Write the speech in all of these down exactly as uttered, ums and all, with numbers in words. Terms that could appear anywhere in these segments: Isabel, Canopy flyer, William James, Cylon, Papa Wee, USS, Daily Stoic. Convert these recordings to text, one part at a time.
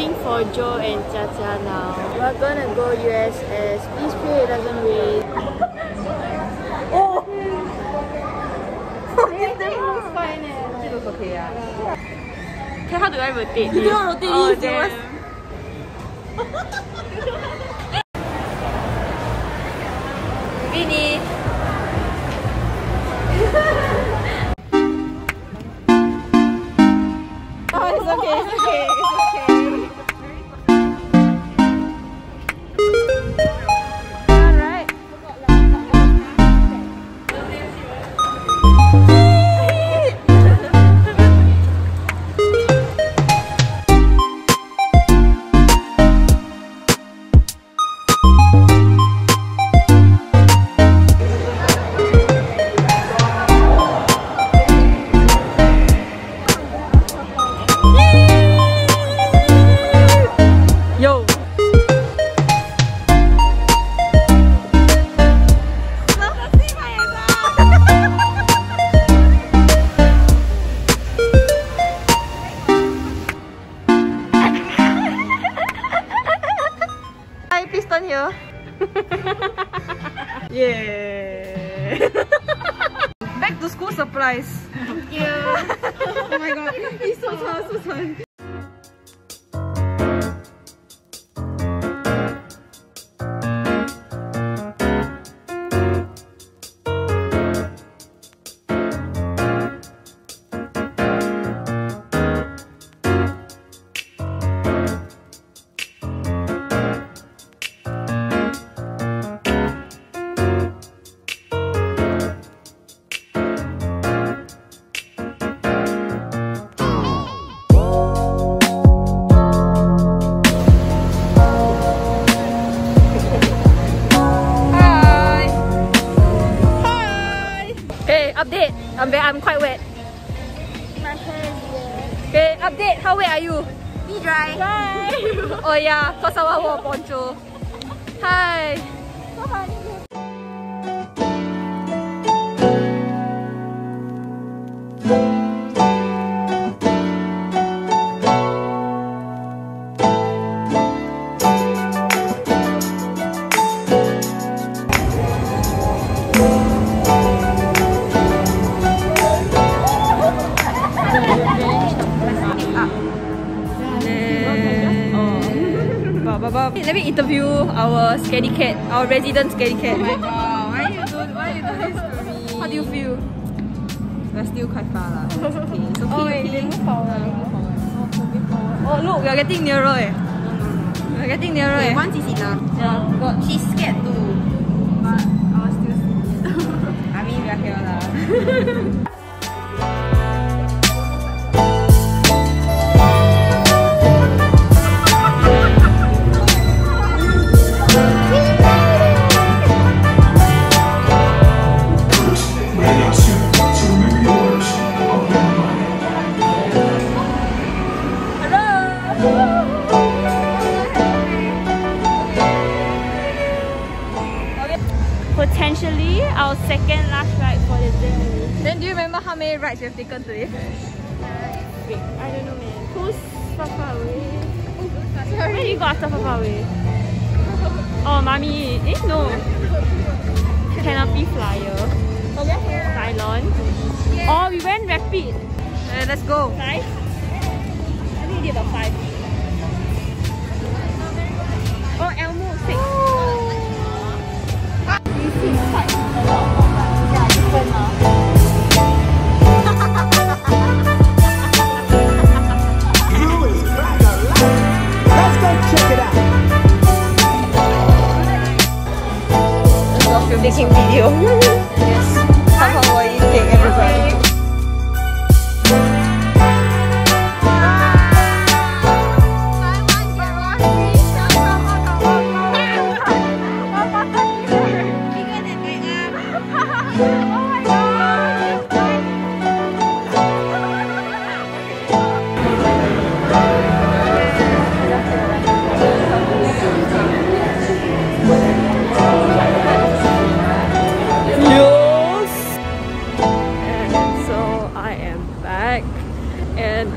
waiting for Joe and Chacha now. We're gonna go U S S. Please pray it doesn't rain. Oh! Everything looks fine. It looks okay, yeah. Okay, how do I rotate this? You don't rotate oh, this. Damn. Vinny! Oh, it's okay, it's okay, it's okay. Alright. Yeah. Back to school surprise. Thank you. Oh my god, he's so tall, so tall. Update. I'm very, I'm quite wet. My hair is wet. Okay, update. How wet are you? Me dry. Dry. Oh yeah, cause I wore a poncho. Hi. So funny. Let me interview our scaredy cat, our resident scaredy cat. Oh my god, why are you doing, why are you doing this to me? How do you feel? We're still quite far lah. It's okay. It's okay. Oh wait, okay. They move forward. Oh look, we're getting nearer eh. We're getting nearer eh. Once is enough. Yeah. God. She's scared too. But I was still scared. I mean, we're here lah. Potentially our second last ride for the day. Then do you remember how many rides you have taken today? Wait, I don't know man. Who's Papa Wee? Sorry. Where you go after Papa Wee? Oh, mommy. Eh, no. Canopy flyer. Cylon. Oh, we went rapid. Uh, let's go. Five? I think we did about five. Oh, Elmo, six. Oh. It's quite a lot. Yeah, different now.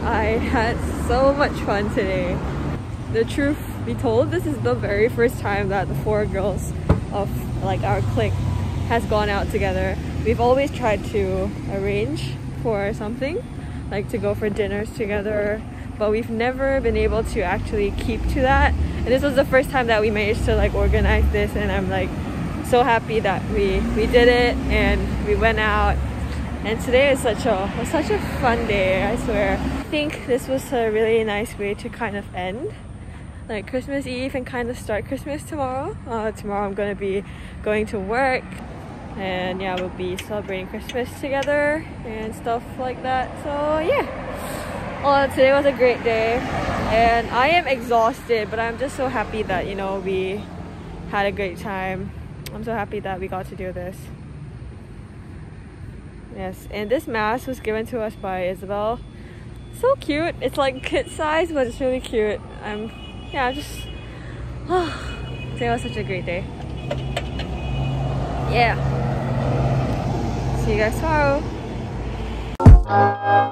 I had so much fun today. the truth be told, this is the very first time that the four girls of like our clique has gone out together. We've always tried to arrange for something, like to go for dinners together, but we've never been able to actually keep to that. And this was the first time that we managed to like organize this, and I'm like so happy that we we did it and we went out. And today is such a was such a fun day, I swear. I think this was a really nice way to kind of end like Christmas Eve and kind of start Christmas tomorrow. Uh, tomorrow I'm gonna be going to work, and yeah, we'll be celebrating Christmas together and stuff like that. So yeah, well, today was a great day, and I am exhausted, but I'm just so happy that, you know, we had a great time. I'm so happy that we got to do this. Yes, and this mask was given to us by Isabel. So cute. It's like kid size, but it's really cute. I'm, yeah, just, oh, today was such a great day. Yeah. See you guys tomorrow.